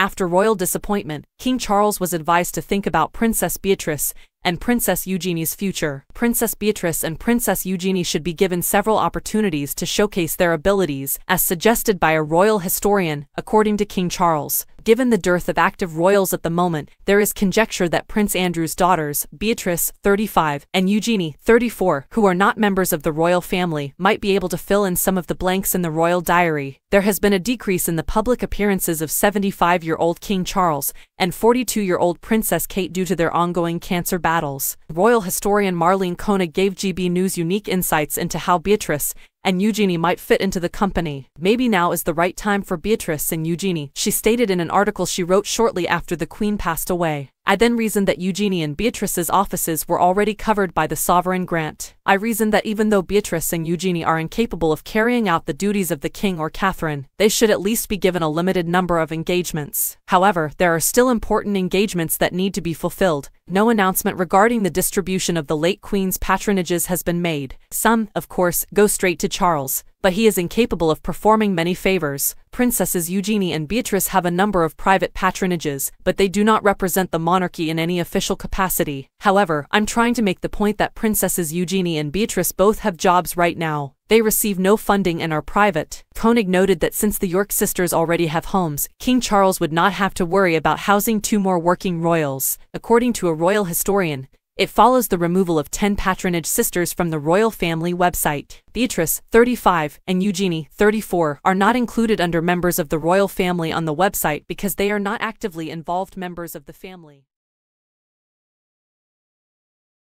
After royal disappointment, King Charles was advised to think about Princess Beatrice and Princess Eugenie's future. Princess Beatrice and Princess Eugenie should be given several opportunities to showcase their abilities, as suggested by a royal historian, according to King Charles. Given the dearth of active royals at the moment, there is conjecture that Prince Andrew's daughters, Beatrice, 35, and Eugenie, 34, who are not members of the royal family, might be able to fill in some of the blanks in the royal diary. There has been a decrease in the public appearances of 75-year-old King Charles and 42-year-old Princess Kate due to their ongoing cancer battles. Royal historian Marlene Koenig gave GB News unique insights into how Beatrice and Eugenie might fit into the company. Maybe now is the right time for Beatrice and Eugenie, she stated in an article she wrote shortly after the Queen passed away. I then reasoned that Eugenie and Beatrice's offices were already covered by the sovereign grant. I reasoned that even though Beatrice and Eugenie are incapable of carrying out the duties of the king or Catherine, they should at least be given a limited number of engagements. However, there are still important engagements that need to be fulfilled. No announcement regarding the distribution of the late Queen's patronages has been made. Some, of course, go straight to Charles, but he is incapable of performing many favors. Princesses Eugenie and Beatrice have a number of private patronages, but they do not represent the monarchy in any official capacity. However, I'm trying to make the point that Princesses Eugenie and Beatrice both have jobs right now. They receive no funding and are private. Koenig noted that since the York sisters already have homes, King Charles would not have to worry about housing two more working royals. According to a royal historian, it follows the removal of 10 patronage sisters from the royal family website. Beatrice, 35, and Eugenie, 34, are not included under members of the royal family on the website because they are not actively involved members of the family.